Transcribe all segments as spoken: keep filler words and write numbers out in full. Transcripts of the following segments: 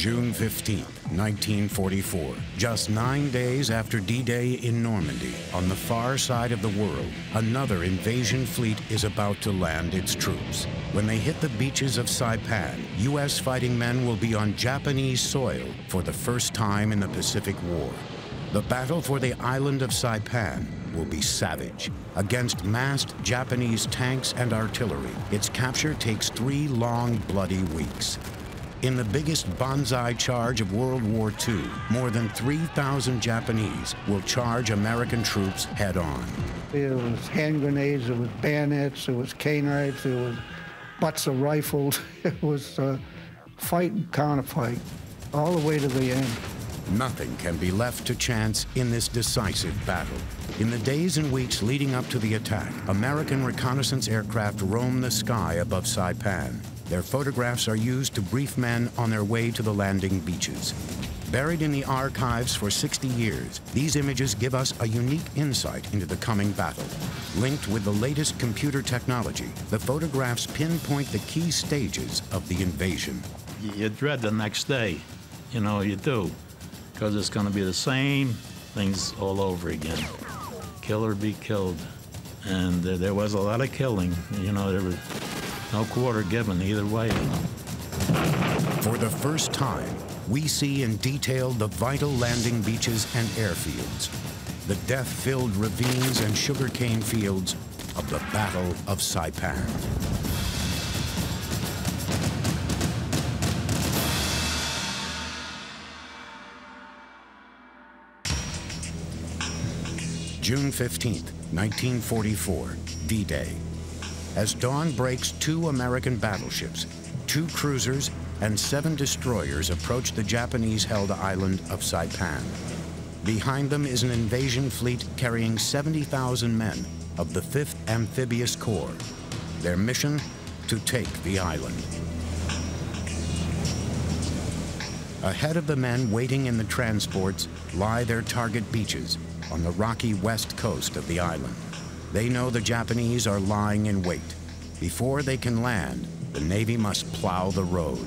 June fifteenth, nineteen forty-four, just nine days after D-Day in Normandy, on the far side of the world, another invasion fleet is about to land its troops. When they hit the beaches of Saipan, U S fighting men will be on Japanese soil for the first time in the Pacific War. The battle for the island of Saipan will be savage. Against massed Japanese tanks and artillery, its capture takes three long, bloody weeks. In the biggest banzai charge of World War Two, more than three thousand Japanese will charge American troops head on. It was hand grenades, it was bayonets, it was cane knives, it was butts of rifles, it was uh, fight and counterfight, all the way to the end. Nothing can be left to chance in this decisive battle. In the days and weeks leading up to the attack, American reconnaissance aircraft roam the sky above Saipan. Their photographs are used to brief men on their way to the landing beaches. Buried in the archives for sixty years, these images give us a unique insight into the coming battle. Linked with the latest computer technology, the photographs pinpoint the key stages of the invasion. You dread the next day, you know, you do. Because it's going to be the same things all over again. Kill or be killed. And uh, there was a lot of killing. You know, there was no quarter given either way. You know. For the first time, we see in detail the vital landing beaches and airfields, the death-filled ravines and sugarcane fields of the Battle of Saipan. June fifteenth, nineteen forty-four, D-Day. As dawn breaks, two American battleships, two cruisers, and seven destroyers approach the Japanese-held island of Saipan. Behind them is an invasion fleet carrying seventy thousand men of the fifth Amphibious Corps. Their mission, to take the island. Ahead of the men waiting in the transports lie their target beaches on the rocky west coast of the island. They know the Japanese are lying in wait. Before they can land, the Navy must plow the road.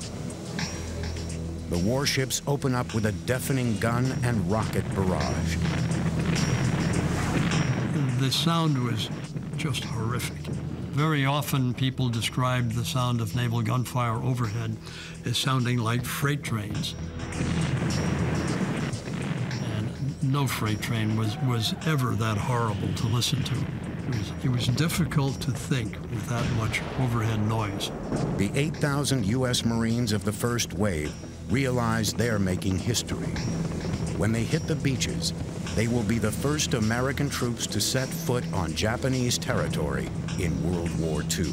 The warships open up with a deafening gun and rocket barrage. The sound was just horrific. Very often people described the sound of naval gunfire overhead as sounding like freight trains. And no freight train was, was ever that horrible to listen to. It was, it was difficult to think with that much overhead noise. The eight thousand U S Marines of the first wave realize they're making history. When they hit the beaches, they will be the first American troops to set foot on Japanese territory in World War Two.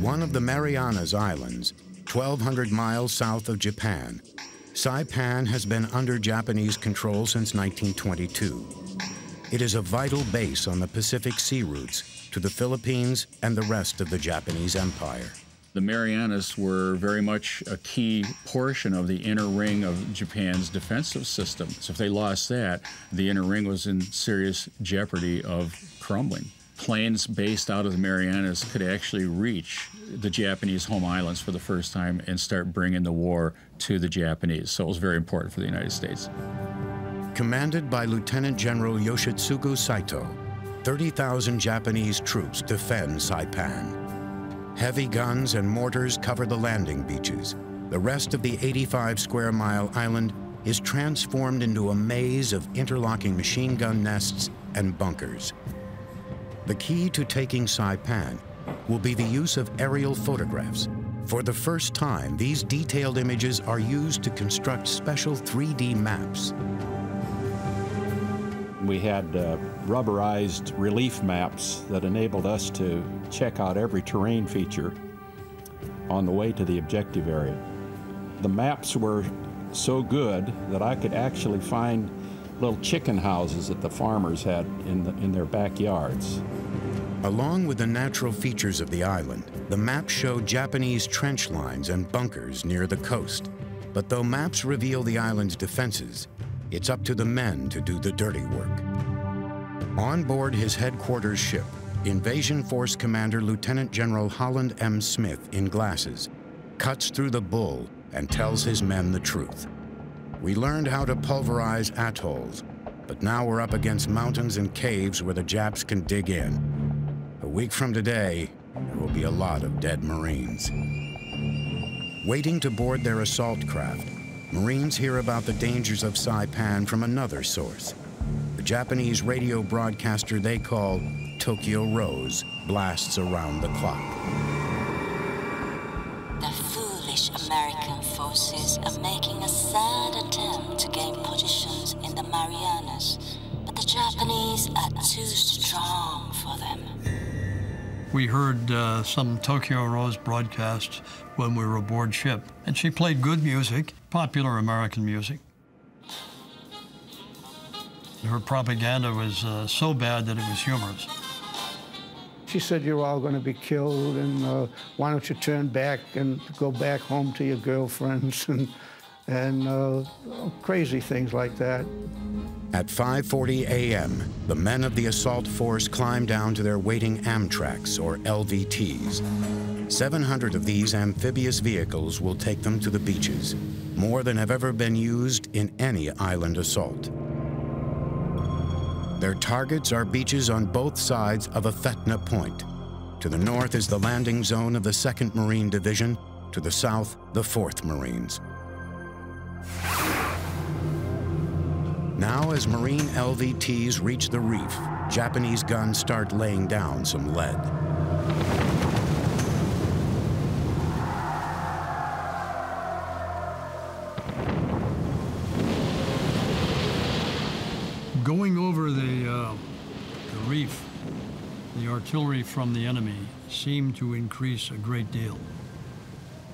One of the Marianas Islands, twelve hundred miles south of Japan, Saipan has been under Japanese control since nineteen twenty-two. It is a vital base on the Pacific sea routes to the Philippines and the rest of the Japanese Empire. The Marianas were very much a key portion of the inner ring of Japan's defensive system. So if they lost that, the inner ring was in serious jeopardy of crumbling. Planes based out of the Marianas could actually reach the Japanese home islands for the first time and start bringing the war to the Japanese. So it was very important for the United States. Commanded by Lieutenant General Yoshitsugu Saito, thirty thousand Japanese troops defend Saipan. Heavy guns and mortars cover the landing beaches. The rest of the eighty-five square mile island is transformed into a maze of interlocking machine gun nests and bunkers. The key to taking Saipan will be the use of aerial photographs. For the first time, these detailed images are used to construct special three D maps. We had uh, rubberized relief maps that enabled us to check out every terrain feature on the way to the objective area. The maps were so good that I could actually find little chicken houses that the farmers had in, the, in their backyards. Along with the natural features of the island, the maps show Japanese trench lines and bunkers near the coast. But though maps reveal the island's defenses, it's up to the men to do the dirty work. On board his headquarters ship, Invasion Force Commander Lieutenant General Holland M. Smith, in glasses, cuts through the bull and tells his men the truth. We learned how to pulverize atolls, but now we're up against mountains and caves where the Japs can dig in. A week from today, there will be a lot of dead Marines. Waiting to board their assault craft, Marines hear about the dangers of Saipan from another source. The Japanese radio broadcaster they call Tokyo Rose blasts around the clock. The foolish American forces are making a sad attempt to gain positions in the Marianas, but the Japanese are too strong for them. We heard uh, some Tokyo Rose broadcasts when we were aboard ship, and she played good music, popular American music. Her propaganda was uh, so bad that it was humorous. She said, "You're all going to be killed, and uh, why don't you turn back and go back home to your girlfriends," and, and uh, crazy things like that. At five forty a m, the men of the assault force climb down to their waiting Amtraks, or L V Ts. seven hundred of these amphibious vehicles will take them to the beaches, more than have ever been used in any island assault. Their targets are beaches on both sides of a Fetna Point. To the north is the landing zone of the second Marine Division, to the south, the fourth Marines. Now, as Marine L V Ts reach the reef, Japanese guns start laying down some lead. Going over the, uh, the reef, the artillery from the enemy seemed to increase a great deal.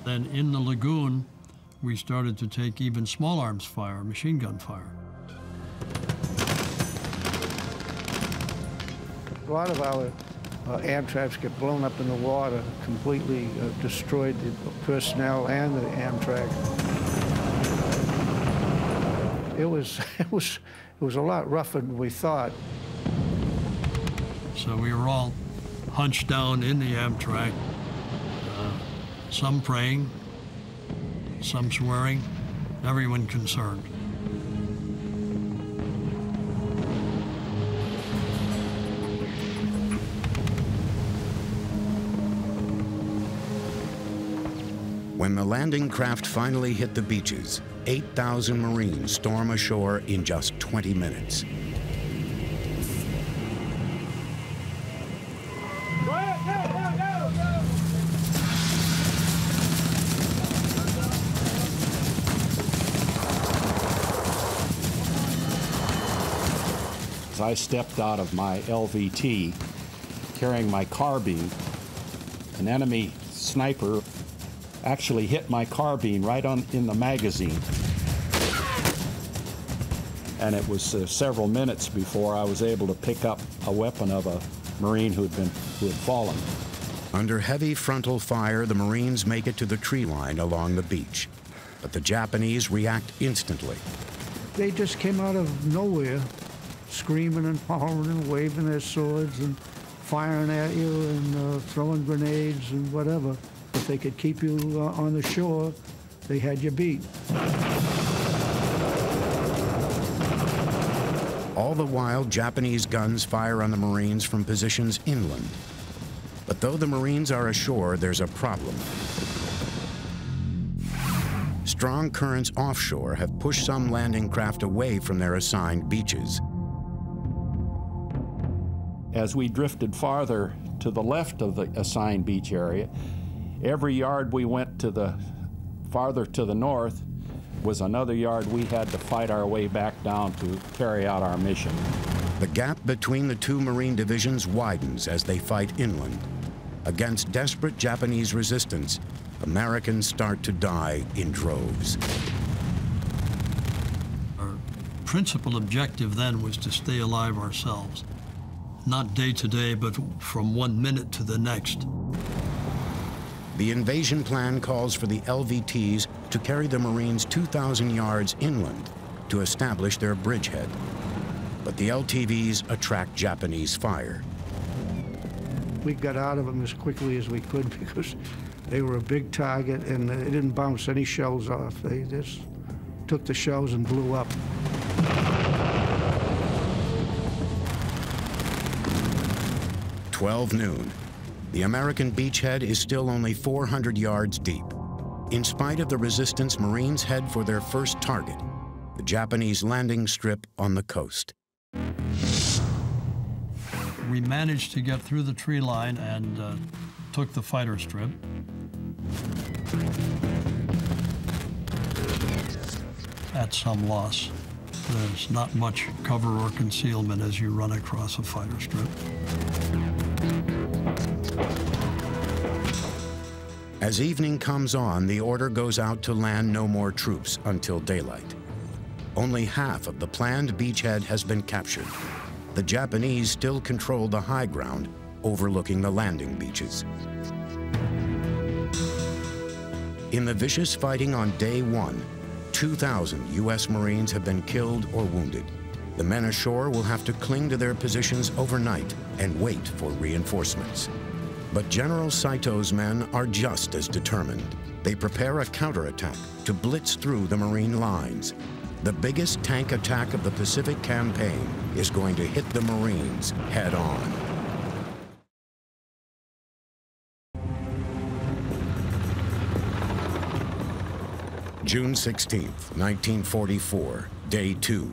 Then in the lagoon, we started to take even small arms fire, machine gun fire. A lot of our uh, Amtraks get blown up in the water, completely uh, destroyed the personnel and the Amtrak. It was, it was, it was a lot rougher than we thought. So we were all hunched down in the Amtrak, uh, some praying, some swearing, everyone concerned. When the landing craft finally hit the beaches, eight thousand Marines storm ashore in just twenty minutes. Go ahead, go, go, go, go. As I stepped out of my L V T, carrying my carbine, an enemy sniper actually hit my carbine right on in the magazine. And it was uh, several minutes before I was able to pick up a weapon of a Marine who had been, who had fallen. Under heavy frontal fire, the Marines make it to the tree line along the beach. But the Japanese react instantly. They just came out of nowhere, screaming and hollering and waving their swords and firing at you and uh, throwing grenades and whatever. If they could keep you uh, on the shore, they had you beat. All the while, Japanese guns fire on the Marines from positions inland. But though the Marines are ashore, there's a problem. Strong currents offshore have pushed some landing craft away from their assigned beaches. As we drifted farther to the left of the assigned beach area, every yard we went to the farther to the north was another yard we had to fight our way back down to carry out our mission. The gap between the two Marine divisions widens as they fight inland. Against desperate Japanese resistance, Americans start to die in droves. Our principal objective then was to stay alive ourselves, not day to day, but from one minute to the next. The invasion plan calls for the L V Ts to carry the Marines two thousand yards inland to establish their bridgehead. But the L T Vs attract Japanese fire. We got out of them as quickly as we could because They were a big target, and they didn't bounce any shells off. They just took the shells and blew up. twelve noon. The American beachhead is still only four hundred yards deep. In spite of the resistance, Marines head for their first target, the Japanese landing strip on the coast. We managed to get through the tree line and uh, took the fighter strip. At some loss. There's not much cover or concealment as you run across a fighter strip. As evening comes on, the order goes out to land no more troops until daylight. Only half of the planned beachhead has been captured. The Japanese still control the high ground overlooking the landing beaches. In the vicious fighting on day one, two thousand U S Marines have been killed or wounded. The men ashore will have to cling to their positions overnight and wait for reinforcements. But General Saito's men are just as determined. They prepare a counterattack to blitz through the Marine lines. The biggest tank attack of the Pacific campaign is going to hit the Marines head on. June sixteenth, nineteen forty-four, day two.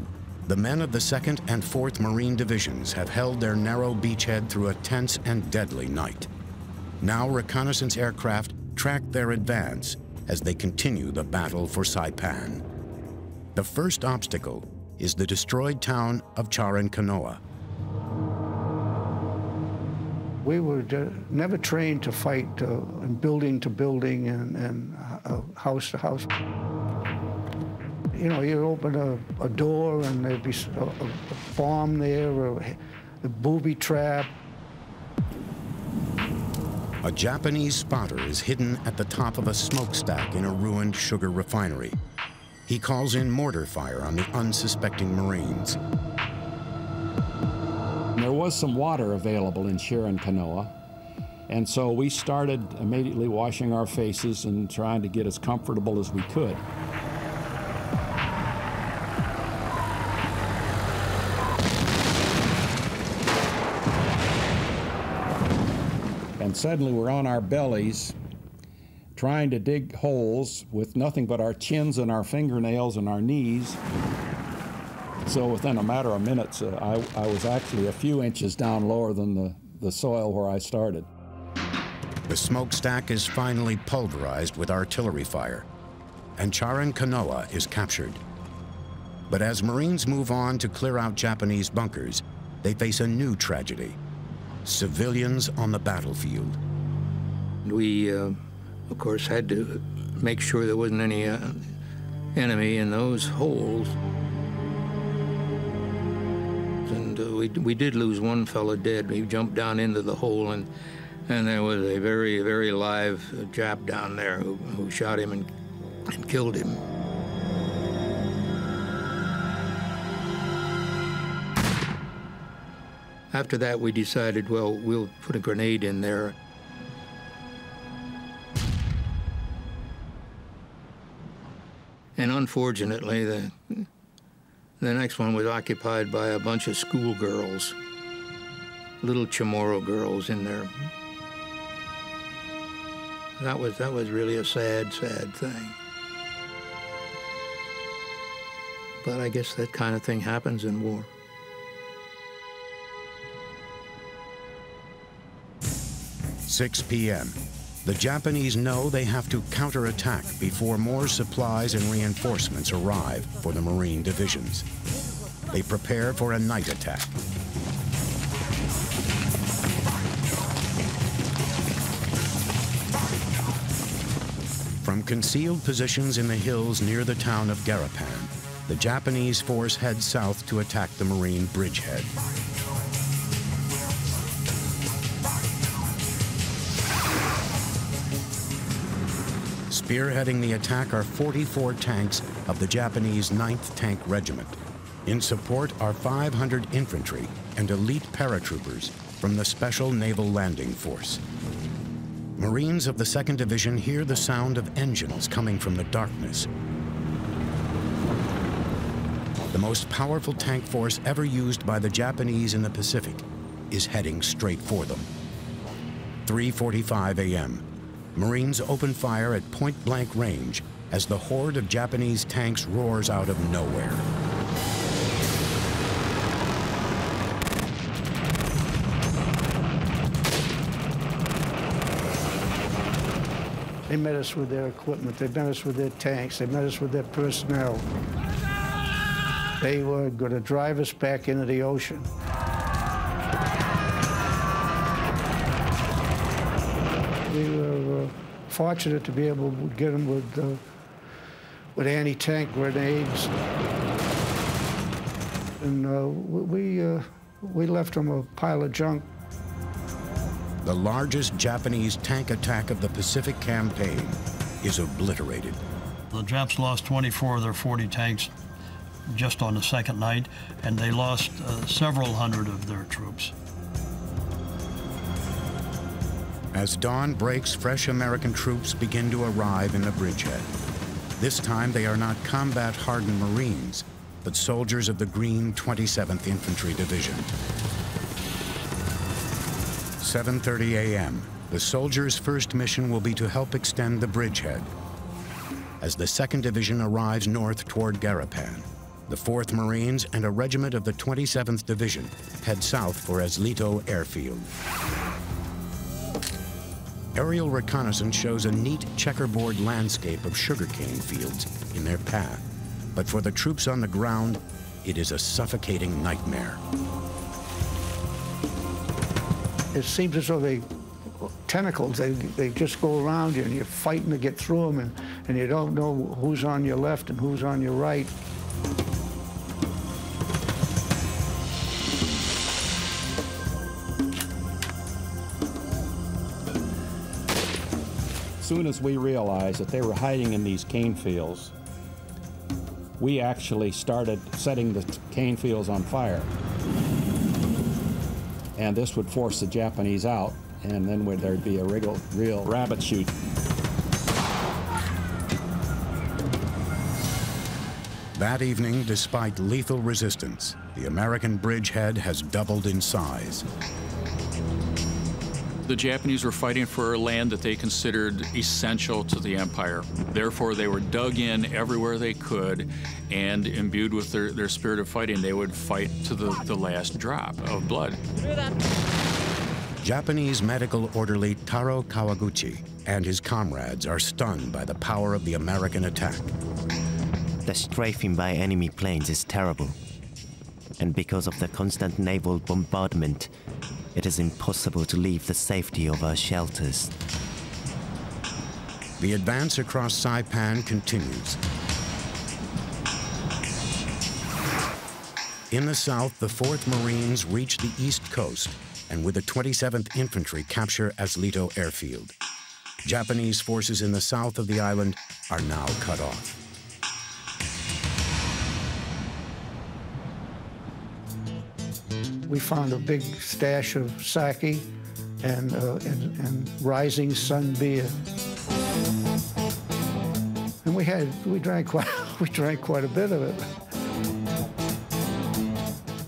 The men of the second and fourth Marine Divisions have held their narrow beachhead through a tense and deadly night. Now reconnaissance aircraft track their advance as they continue the battle for Saipan. The first obstacle is the destroyed town of Charan Kanoa. We were never trained to fight uh, building to building and, and uh, house to house. You know, you open a, a door and there'd be a, a bomb there, or a booby trap. A Japanese spotter is hidden at the top of a smokestack in a ruined sugar refinery. He calls in mortar fire on the unsuspecting Marines. There was some water available in Charan Kanoa, and so we started immediately washing our faces and trying to get as comfortable as we could. And suddenly we're on our bellies, trying to dig holes with nothing but our chins and our fingernails and our knees. So within a matter of minutes, uh, I, I was actually a few inches down lower than the, the soil where I started. The smokestack is finally pulverized with artillery fire, and Charan Kanoa is captured. But as Marines move on to clear out Japanese bunkers, they face a new tragedy: civilians on the battlefield. We, uh, of course, had to make sure there wasn't any uh, enemy in those holes. And uh, we, we did lose one fellow dead. He jumped down into the hole, and, and there was a very, very live Jap down there who, who shot him and, and killed him. After that, we decided, well, we'll put a grenade in there. And unfortunately, the The next one was occupied by a bunch of schoolgirls, little Chamorro girls in there. That was, that was really a sad, sad thing. But I guess that kind of thing happens in war. six p m The Japanese know they have to counterattack before more supplies and reinforcements arrive for the Marine divisions. They prepare for a night attack. From concealed positions in the hills near the town of Garapan, the Japanese force heads south to attack the Marine bridgehead. Spearheading the attack are forty-four tanks of the Japanese ninth Tank Regiment. In support are five hundred infantry and elite paratroopers from the Special Naval Landing Force. Marines of the second Division hear the sound of engines coming from the darkness. The most powerful tank force ever used by the Japanese in the Pacific is heading straight for them. three forty-five a m Marines open fire at point-blank range as the horde of Japanese tanks roars out of nowhere. They met us with their equipment, they met us with their tanks, they met us with their personnel. They were going to drive us back into the ocean. We were uh, fortunate to be able to get them with, uh, with anti-tank grenades. And uh, we, uh, we left them a pile of junk. The largest Japanese tank attack of the Pacific campaign is obliterated. The Japs lost twenty-four of their forty tanks just on the second night, and they lost uh, several hundred of their troops. As dawn breaks, fresh American troops begin to arrive in the bridgehead. This time, they are not combat-hardened Marines, but soldiers of the Green twenty-seventh Infantry Division. seven thirty a m, the soldiers' first mission will be to help extend the bridgehead. As the second Division arrives north toward Garapan, the fourth Marines and a regiment of the twenty-seventh Division head south for Aslito Airfield. Aerial reconnaissance shows a neat checkerboard landscape of sugarcane fields in their path. But for the troops on the ground, it is a suffocating nightmare. It seems as though they, tentacles, they, they just go around you and you're fighting to get through them and, and you don't know who's on your left and who's on your right. As soon as we realized that they were hiding in these cane fields, we actually started setting the cane fields on fire. And this would force the Japanese out, and then would there'd be a real, real rabbit shoot. That evening, despite lethal resistance, the American bridgehead has doubled in size. The Japanese were fighting for land that they considered essential to the empire. Therefore, they were dug in everywhere they could and imbued with their, their spirit of fighting. They would fight to the, the last drop of blood. Japanese medical orderly Taro Kawaguchi and his comrades are stunned by the power of the American attack. The strafing by enemy planes is terrible. And because of the constant naval bombardment, it is impossible to leave the safety of our shelters. The advance across Saipan continues. In the south, the fourth Marines reach the east coast and with the twenty-seventh Infantry capture Aslito Airfield. Japanese forces in the south of the island are now cut off. We found a big stash of sake and, uh, and, and rising sun beer, and we had we drank quite we drank quite a bit of it.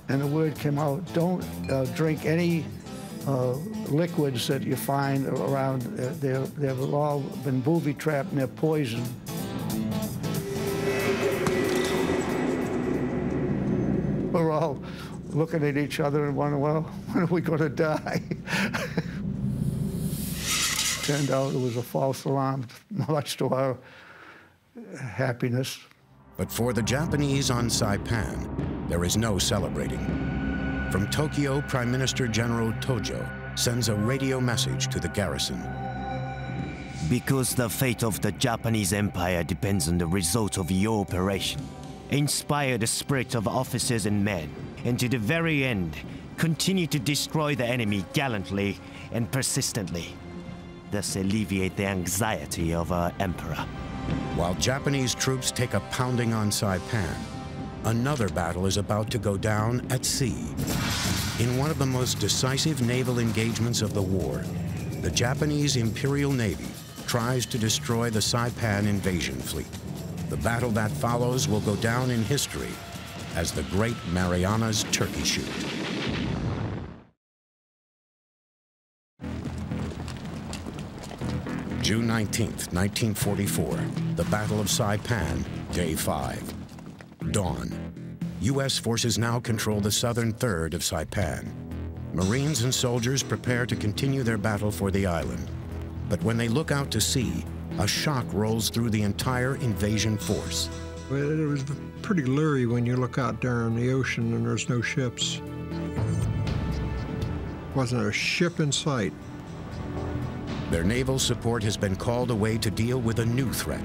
And the word came out: don't uh, drink any uh, liquids that you find around. Uh, they're, they've all been booby trapped and they're poison. We're all looking at each other and wondering, well, when are we going to die? Turned out it was a false alarm, much to our happiness. But for the Japanese on Saipan, there is no celebrating. From Tokyo, Prime Minister General Tojo sends a radio message to the garrison. Because the fate of the Japanese Empire depends on the result of your operation, inspire the spirit of officers and men, and to the very end, continue to destroy the enemy gallantly and persistently, thus alleviate the anxiety of our emperor. While Japanese troops take a pounding on Saipan, another battle is about to go down at sea. In one of the most decisive naval engagements of the war, the Japanese Imperial Navy tries to destroy the Saipan invasion fleet. The battle that follows will go down in history as the Great Marianas Turkey Shoot. June nineteenth, nineteen forty-four, the Battle of Saipan, Day five. Dawn. U S forces now control the southern third of Saipan. Marines and soldiers prepare to continue their battle for the island. But when they look out to sea, a shock rolls through the entire invasion force. Well, it was pretty leery when you look out there in the ocean and there's no ships. Wasn't a ship in sight. Their naval support has been called away to deal with a new threat.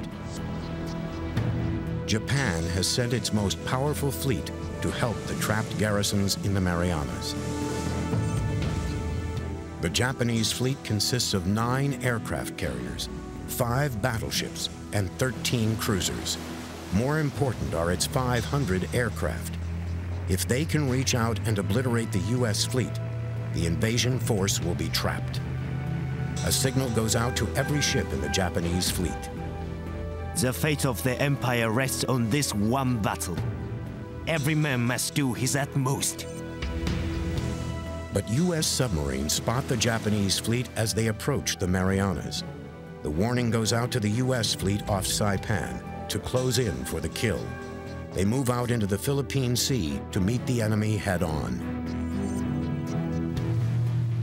Japan has sent its most powerful fleet to help the trapped garrisons in the Marianas. The Japanese fleet consists of nine aircraft carriers, five battleships, and thirteen cruisers. More important are its five hundred aircraft. If they can reach out and obliterate the U S fleet, the invasion force will be trapped. A signal goes out to every ship in the Japanese fleet. The fate of the empire rests on this one battle. Every man must do his utmost. But U S submarines spot the Japanese fleet as they approach the Marianas. The warning goes out to the U S fleet off Saipan to close in for the kill. They move out into the Philippine Sea to meet the enemy head-on.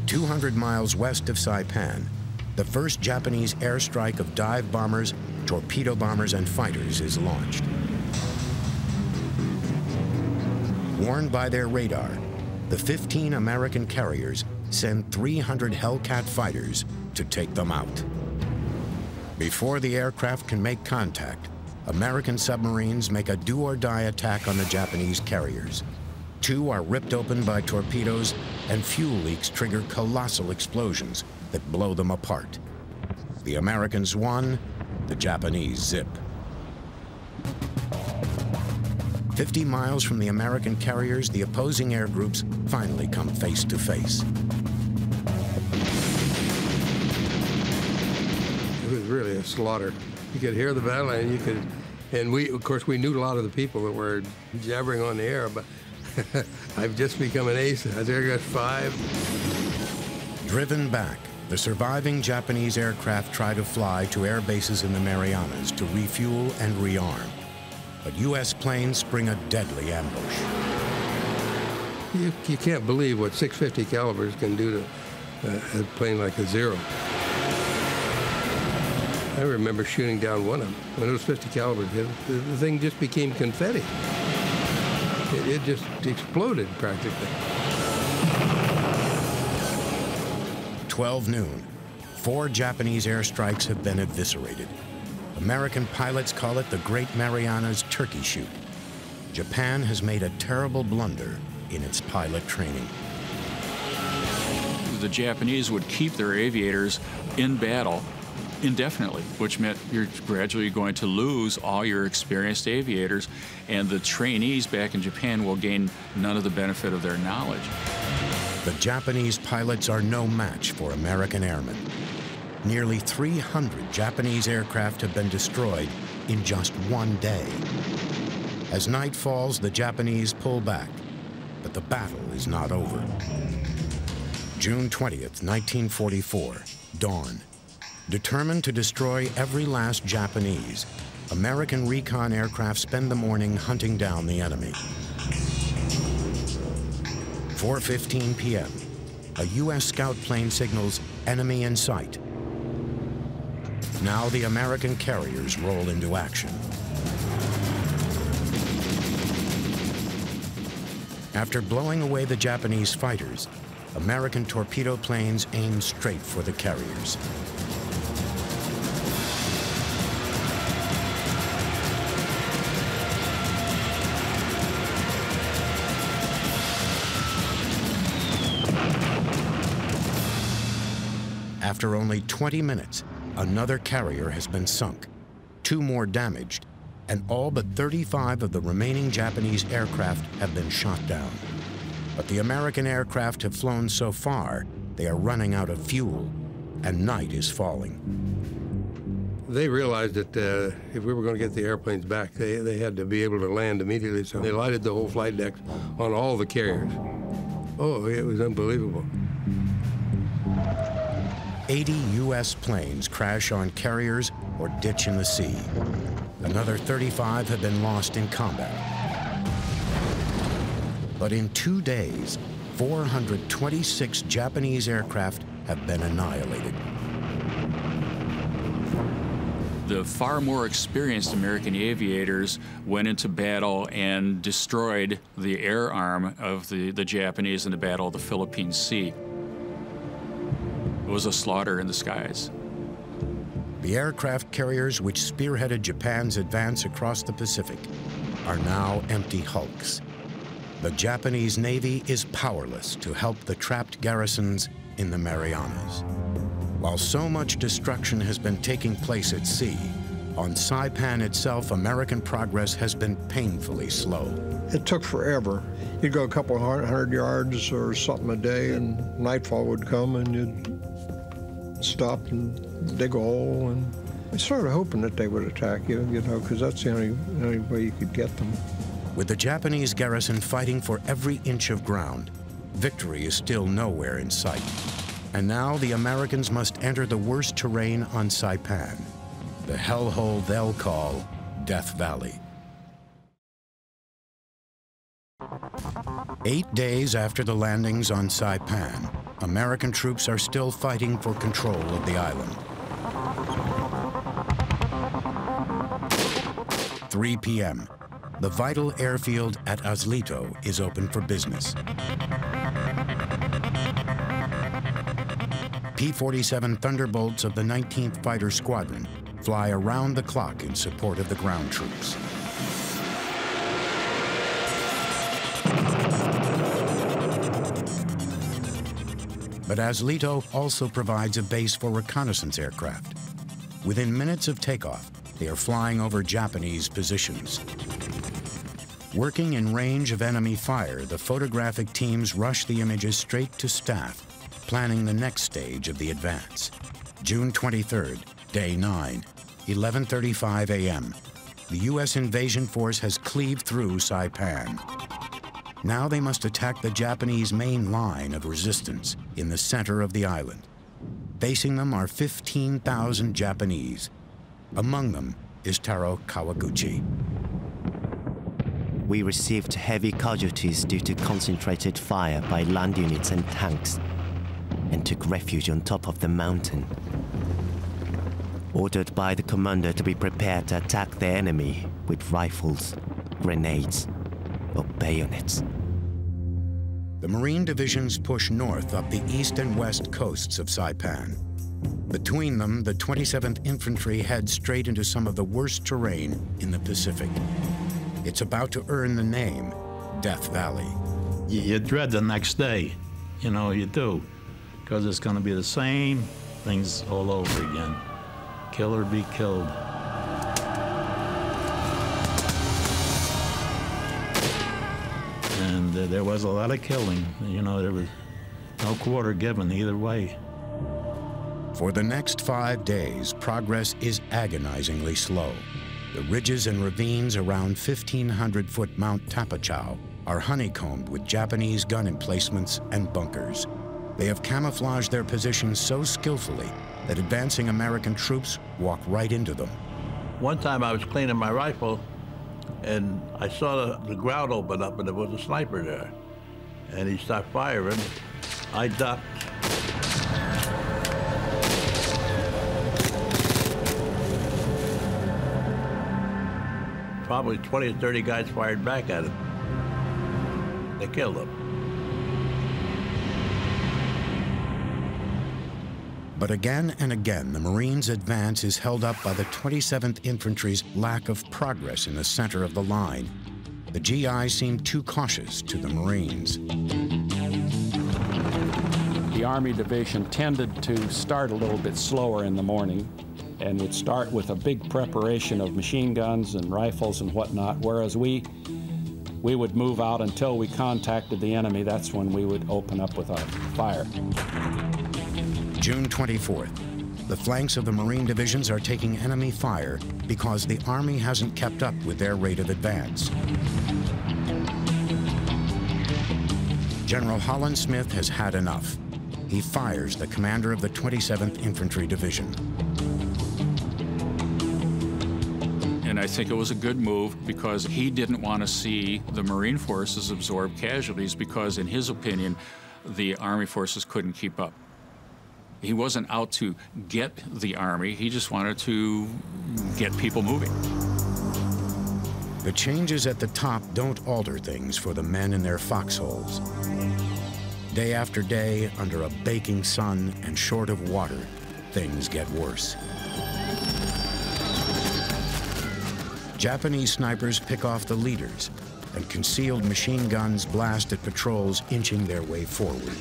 two hundred miles west of Saipan, the first Japanese airstrike of dive bombers, torpedo bombers, and fighters is launched. Warned by their radar, the fifteen American carriers send three hundred Hellcat fighters to take them out. Before the aircraft can make contact, American submarines make a do-or-die attack on the Japanese carriers. Two are ripped open by torpedoes, and fuel leaks trigger colossal explosions that blow them apart. The Americans won, the Japanese zip. fifty miles from the American carriers, the opposing air groups finally come face to face. It was really a slaughter. You could hear the battle, and you could, and we, of course, we knew a lot of the people that were jabbering on the air, but I've just become an ace. I there got five. Driven back, the surviving Japanese aircraft try to fly to air bases in the Marianas to refuel and rearm. But U S planes spring a deadly ambush. You, you can't believe what six fifty calibers can do to uh, a plane like a Zero. I remember shooting down one of them. When it was fifty caliber, the, the thing just became confetti. It, it just exploded practically. twelve noon, four Japanese airstrikes have been eviscerated. American pilots call it the Great Marianas Turkey Shoot. Japan has made a terrible blunder in its pilot training. The Japanese would keep their aviators in battle indefinitely, which meant you're gradually going to lose all your experienced aviators, and the trainees back in Japan will gain none of the benefit of their knowledge. The Japanese pilots are no match for American airmen. Nearly three hundred Japanese aircraft have been destroyed in just one day. As night falls, the Japanese pull back, but the battle is not over. June twentieth, nineteen forty-four, dawn. Determined to destroy every last Japanese, American recon aircraft spend the morning hunting down the enemy. four fifteen p m, a U S scout plane signals enemy in sight. Now the American carriers roll into action. After blowing away the Japanese fighters, American torpedo planes aim straight for the carriers. After only twenty minutes, another carrier has been sunk, two more damaged, and all but thirty-five of the remaining Japanese aircraft have been shot down. But the American aircraft have flown so far, they are running out of fuel. and night is falling. They realized that uh, if we were going to get the airplanes back, they, they had to be able to land immediately, so they lighted the whole flight deck on all the carriers. Oh, it was unbelievable. eighty U S planes crash on carriers or ditch in the sea. Another thirty-five have been lost in combat. But in two days, four hundred twenty-six Japanese aircraft have been annihilated. The far more experienced American aviators went into battle and destroyed the air arm of the, the Japanese in the Battle of the Philippine Sea. It was a slaughter in the skies. The aircraft carriers which spearheaded Japan's advance across the Pacific are now empty hulks. The Japanese Navy is powerless to help the trapped garrisons in the Marianas. While so much destruction has been taking place at sea, on Saipan itself, American progress has been painfully slow. It took forever. You'd go a couple hundred yards or something a day, and nightfall would come, and you'd stop and dig a hole, and I started hoping that they would attack you, you know, because that's the only, only way you could get them. With the Japanese garrison fighting for every inch of ground, victory is still nowhere in sight. And now the Americans must enter the worst terrain on Saipan, the hellhole they'll call Death Valley. Eight days after the landings on Saipan, American troops are still fighting for control of the island. three P M The vital airfield at Aslito is open for business. P forty-seven Thunderbolts of the nineteenth Fighter Squadron fly around the clock in support of the ground troops. But Aslito also provides a base for reconnaissance aircraft. Within minutes of takeoff, they are flying over Japanese positions. Working in range of enemy fire, the photographic teams rush the images straight to staff, planning the next stage of the advance. June twenty-third, day nine, eleven thirty-five A M The U S invasion force has cleaved through Saipan. Now they must attack the Japanese main line of resistance in the center of the island. Facing them are fifteen thousand Japanese. Among them is Taro Kawaguchi. We received heavy casualties due to concentrated fire by land units and tanks, and took refuge on top of the mountain. Ordered by the commander to be prepared to attack the enemy with rifles, grenades, or bayonets. The Marine divisions push north up the east and west coasts of Saipan. Between them, the twenty-seventh Infantry head straight into some of the worst terrain in the Pacific. It's about to earn the name Death Valley. You dread the next day, you know, you do, because it's going to be the same things all over again. Kill or be killed. And uh, there was a lot of killing. You know, there was no quarter given either way. For the next five days, progress is agonizingly slow. The ridges and ravines around fifteen hundred foot Mount Tapotchau are honeycombed with Japanese gun emplacements and bunkers. They have camouflaged their positions so skillfully that advancing American troops walk right into them. One time I was cleaning my rifle, and I saw the ground open up, and there was a sniper there. And he stopped firing. I ducked. Probably twenty or thirty guys fired back at him. They killed him. But again and again, the Marines' advance is held up by the twenty-seventh Infantry's lack of progress in the center of the line. The G Is seem too cautious to the Marines. The Army Division tended to start a little bit slower in the morning and would start with a big preparation of machine guns and rifles and whatnot, whereas we, we would move out until we contacted the enemy. That's when we would open up with our fire. June twenty-fourth, the flanks of the Marine divisions are taking enemy fire because the Army hasn't kept up with their rate of advance. General Holland Smith has had enough. He fires the commander of the twenty-seventh Infantry Division. And I think it was a good move because he didn't want to see the Marine forces absorb casualties because, in his opinion, the Army forces couldn't keep up. He wasn't out to get the Army, he just wanted to get people moving. The changes at the top don't alter things for the men in their foxholes. Day after day, under a baking sun and short of water, things get worse. Japanese snipers pick off the leaders, and concealed machine guns blast at patrols inching their way forward.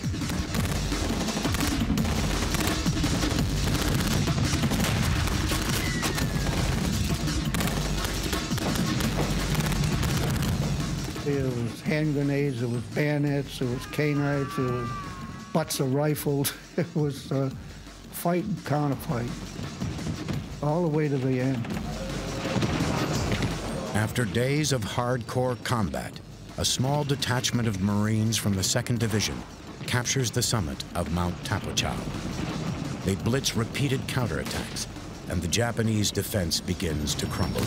There was hand grenades, there was bayonets, there was cane knives, there was butts of rifles. It was uh, fight and counterfight, all the way to the end. After days of hardcore combat, a small detachment of Marines from the second Division captures the summit of Mount Tapotchau. They blitz repeated counterattacks, and the Japanese defense begins to crumble.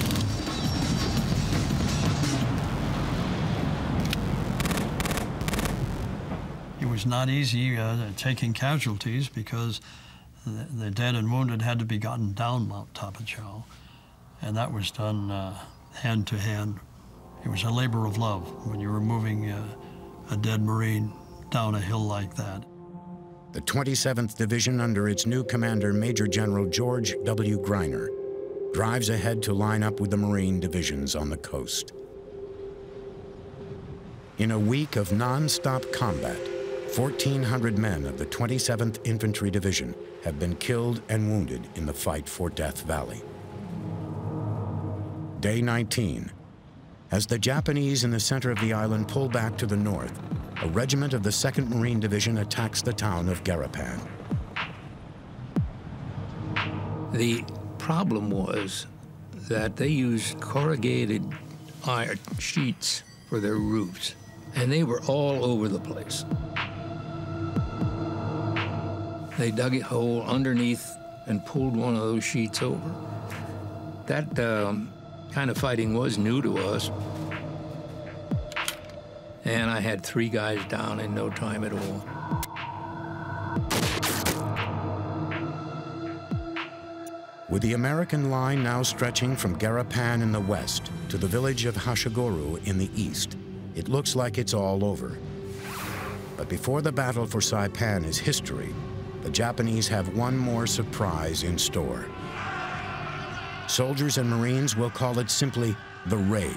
It was not easy uh, taking casualties because the, the dead and wounded had to be gotten down Mount Tapotchau, and that was done uh, hand to hand. It was a labor of love when you were moving uh, a dead Marine down a hill like that. The twenty-seventh Division, under its new commander, Major General George W. Greiner, drives ahead to line up with the Marine divisions on the coast. In a week of non-stop combat, fourteen hundred men of the twenty-seventh Infantry Division have been killed and wounded in the fight for Death Valley. Day nineteen. As the Japanese in the center of the island pull back to the north, a regiment of the second Marine Division attacks the town of Garapan. The problem was that they used corrugated iron sheets for their roofs, and they were all over the place. They dug a hole underneath and pulled one of those sheets over. That um, kind of fighting was new to us. And I had three guys down in no time at all. With the American line now stretching from Garapan in the west to the village of Hashiguru in the east, it looks like it's all over. But before the battle for Saipan is history, the Japanese have one more surprise in store. Soldiers and Marines will call it simply the raid,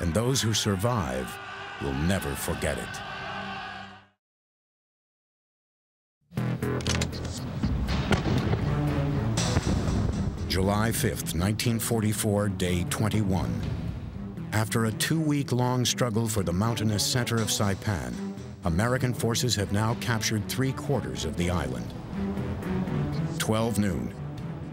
and those who survive will never forget it. July fifth, nineteen forty-four, day twenty-one. After a two-week-long struggle for the mountainous center of Saipan, American forces have now captured three-quarters of the island. twelve noon,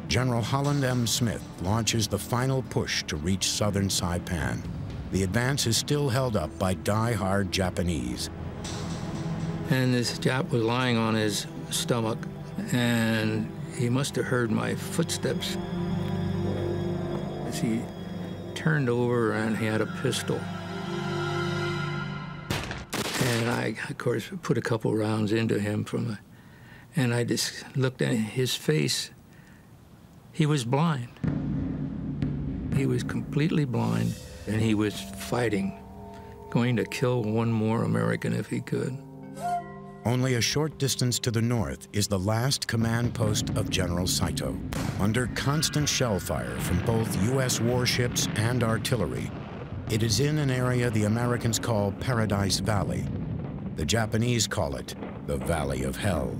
General Holland M. Smith launches the final push to reach southern Saipan. The advance is still held up by die-hard Japanese. And this Jap was lying on his stomach, and he must have heard my footsteps as he turned over, and he had a pistol. And I, of course, put a couple rounds into him from a, and I just looked at his face. He was blind. He was completely blind, and he was fighting, going to kill one more American if he could. Only a short distance to the north is the last command post of General Saito. Under constant shell fire from both U S warships and artillery, it is in an area the Americans call Paradise Valley. The Japanese call it the Valley of Hell.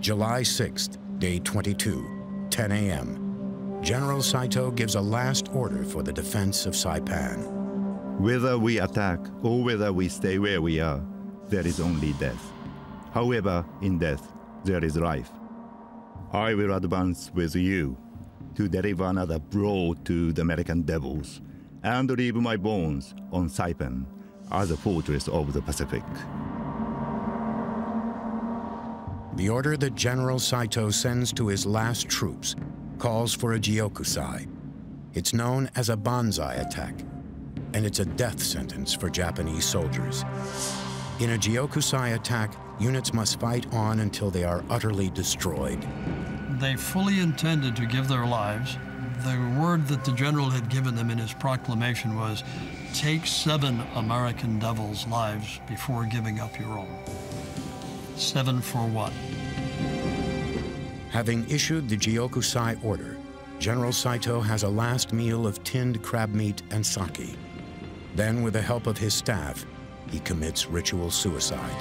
July sixth, day twenty-two, ten A M General Saito gives a last order for the defense of Saipan. Whether we attack or whether we stay where we are, there is only death. However, in death, there is life. I will advance with you to deliver another blow to the American devils and leave my bones on Saipan as a fortress of the Pacific. The order that General Saito sends to his last troops calls for a Gyokusai. It's known as a banzai attack, and it's a death sentence for Japanese soldiers. In a Gyokusai attack, units must fight on until they are utterly destroyed. They fully intended to give their lives. The word that the general had given them in his proclamation was, take seven American devils' lives before giving up your own. Seven for what? Having issued the Gyokusai order, General Saito has a last meal of tinned crab meat and sake. Then, with the help of his staff, he commits ritual suicide.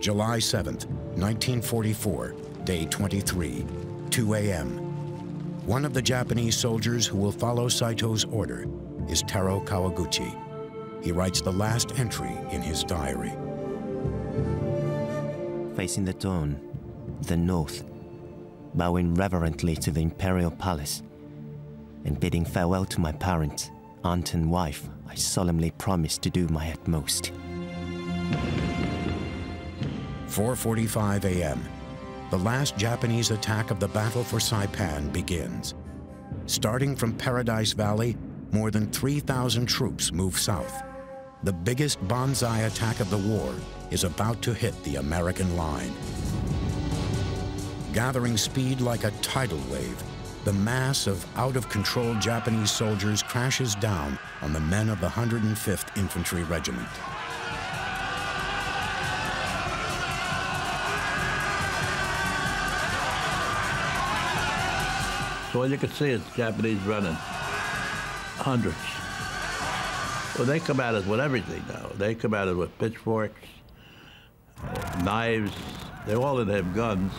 July seventh, nineteen forty-four, day twenty-three, two A M One of the Japanese soldiers who will follow Saito's order is Taro Kawaguchi. He writes the last entry in his diary. Facing the dawn, the north, bowing reverently to the imperial palace, and bidding farewell to my parents, aunt and wife, I solemnly promise to do my utmost. four forty-five A M The last Japanese attack of the battle for Saipan begins. Starting from Paradise Valley, more than three thousand troops move south. The biggest banzai attack of the war is about to hit the American line. Gathering speed like a tidal wave, the mass of out-of-control Japanese soldiers crashes down on the men of the one hundred fifth Infantry Regiment. So all you could see is Japanese running. Hundreds. Well, they come at us with everything now. They come at us with pitchforks, knives. They all didn't have guns.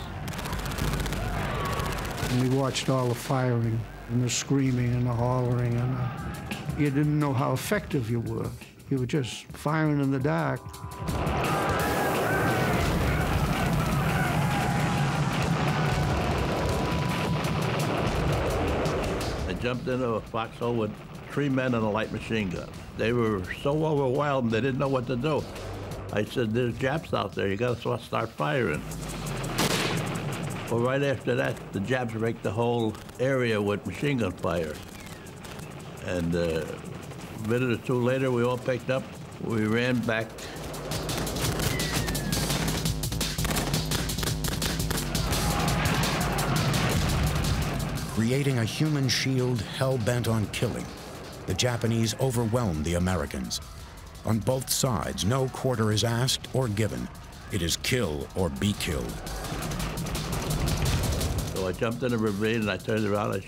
And we watched all the firing and the screaming and the hollering, and uh, you didn't know how effective you were. You were just firing in the dark. I jumped into a foxhole with three men and a light machine gun. They were so overwhelmed they didn't know what to do. I said, there's Japs out there, you gotta start firing. Well, right after that, the Japs raked the whole area with machine gun fire. And uh, a minute or two later, we all picked up. We ran back. Creating a human shield hell-bent on killing, the Japanese overwhelmed the Americans. On both sides, no quarter is asked or given. It is kill or be killed. I jumped in a ravine and I turned around and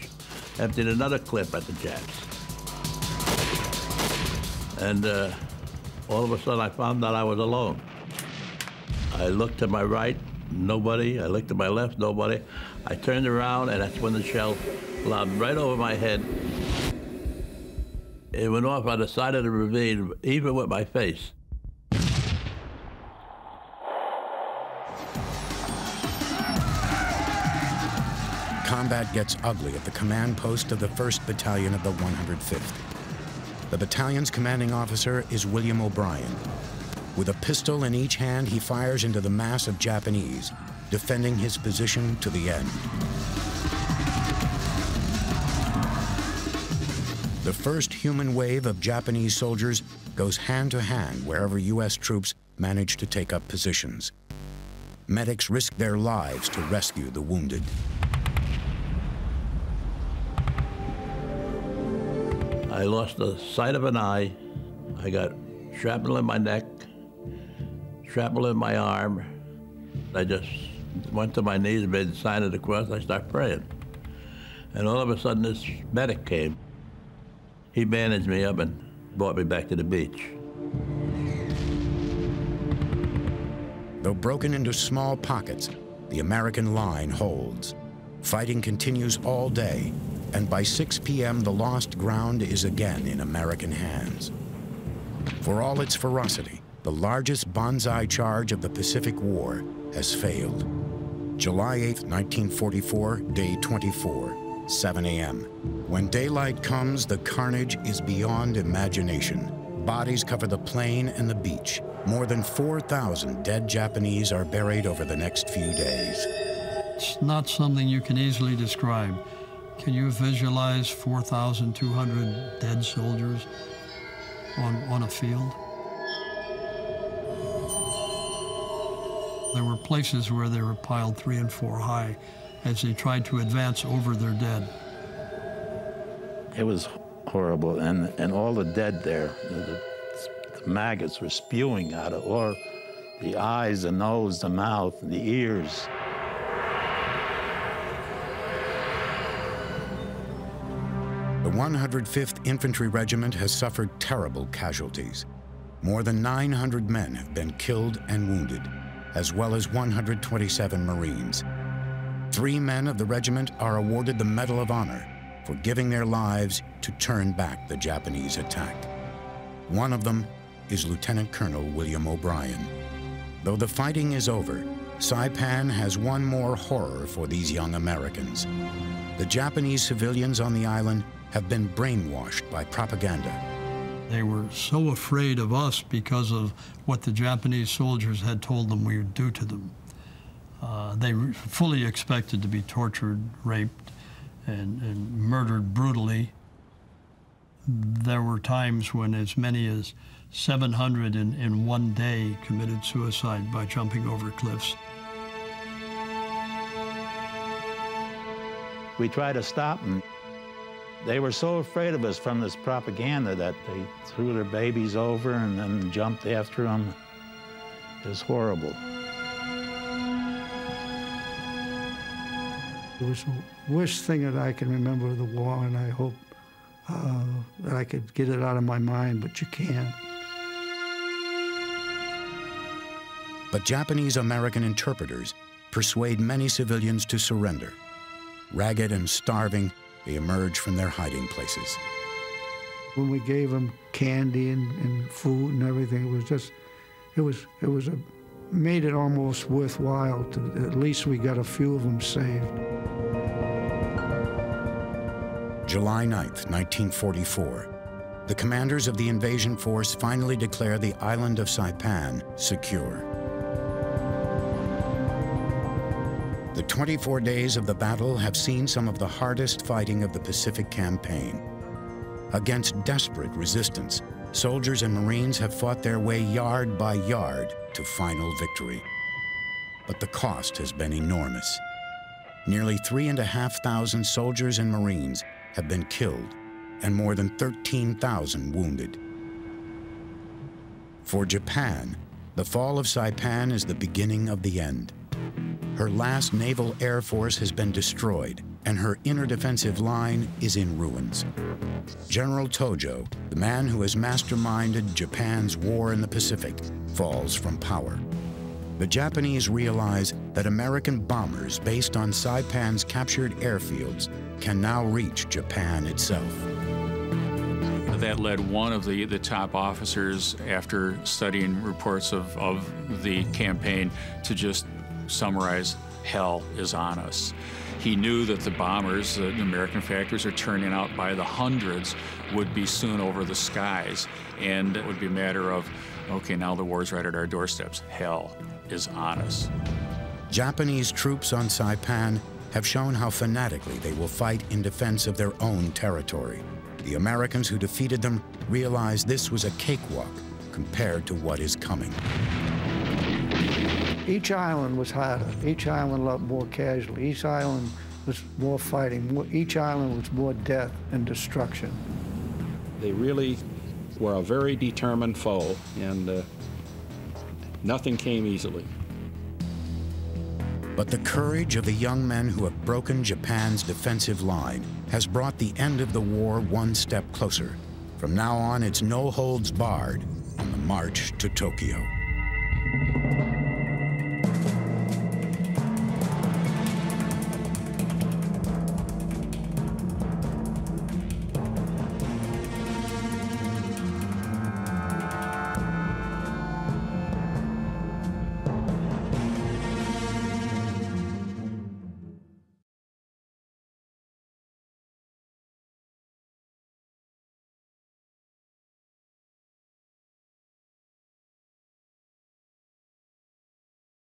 I emptied another clip at the Japs. And uh, all of a sudden I found out I was alone. I looked to my right, nobody. I looked to my left, nobody. I turned around and that's when the shell lobbed right over my head. It went off on the side of the ravine, even with my face. Combat gets ugly at the command post of the first Battalion of the one hundred fifth. The battalion's commanding officer is William O'Brien. With a pistol in each hand, he fires into the mass of Japanese, defending his position to the end. The first human wave of Japanese soldiers goes hand to hand wherever U S troops manage to take up positions. Medics risk their lives to rescue the wounded. I lost the sight of an eye. I got shrapnel in my neck, shrapnel in my arm. I just went to my knees, made the sign of the cross, I started praying. And all of a sudden, this medic came. He bandaged me up and brought me back to the beach. Though broken into small pockets, the American line holds. Fighting continues all day, and by six P M the lost ground is again in American hands. For all its ferocity, the largest banzai charge of the Pacific War has failed. July eighth, nineteen forty-four, day twenty-four, seven A M When daylight comes, the carnage is beyond imagination. Bodies cover the plain and the beach. More than four thousand dead Japanese are buried over the next few days. It's not something you can easily describe. Can you visualize four thousand two hundred dead soldiers on, on a field? There were places where they were piled three and four high as they tried to advance over their dead. It was horrible, and, and all the dead there, the, the maggots were spewing out of, or the eyes, the nose, the mouth, and the ears. The one hundred fifth Infantry Regiment has suffered terrible casualties. More than nine hundred men have been killed and wounded, as well as one hundred twenty-seven Marines. Three men of the regiment are awarded the Medal of Honor for giving their lives to turn back the Japanese attack. One of them is Lieutenant Colonel William O'Brien. Though the fighting is over, Saipan has one more horror for these young Americans. The Japanese civilians on the island have been brainwashed by propaganda. They were so afraid of us because of what the Japanese soldiers had told them we would do to them. Uh, they were fully expected to be tortured, raped, and, and murdered brutally. There were times when as many as seven hundred in, in one day committed suicide by jumping over cliffs. We tried to stop them. They were so afraid of us from this propaganda that they threw their babies over and then jumped after them. It was horrible. It was the worst thing that I can remember of the war, and I hope uh, that I could get it out of my mind, but you can't. But Japanese-American interpreters persuade many civilians to surrender. Ragged and starving, they emerged from their hiding places. When we gave them candy and, and food and everything, it was just, it was, it was a, made it almost worthwhile. To, at least we got a few of them saved. July ninth, nineteen forty-four. The commanders of the invasion force finally declare the island of Saipan secure. The twenty-four days of the battle have seen some of the hardest fighting of the Pacific campaign. Against desperate resistance, soldiers and Marines have fought their way yard by yard to final victory. But the cost has been enormous. Nearly three and a half thousand soldiers and Marines have been killed and more than thirteen thousand wounded. For Japan, the fall of Saipan is the beginning of the end. Her last naval air force has been destroyed, and her inner defensive line is in ruins. General Tojo, the man who has masterminded Japan's war in the Pacific, falls from power. The Japanese realize that American bombers based on Saipan's captured airfields can now reach Japan itself. That led one of the, the top officers, after studying reports of, of the campaign, to just summarize, hell is on us. He knew that the bombers, the American factories are turning out by the hundreds, would be soon over the skies. And it would be a matter of, okay, now the war's right at our doorsteps. Hell is on us. Japanese troops on Saipan have shown how fanatically they will fight in defense of their own territory. The Americans who defeated them realized this was a cakewalk compared to what is coming. Each island was harder. Each island a lot more casualty. Each island was more fighting. Each island was more death and destruction. They really were a very determined foe, and uh, nothing came easily. But the courage of the young men who have broken Japan's defensive line has brought the end of the war one step closer. From now on, it's no holds barred on the march to Tokyo.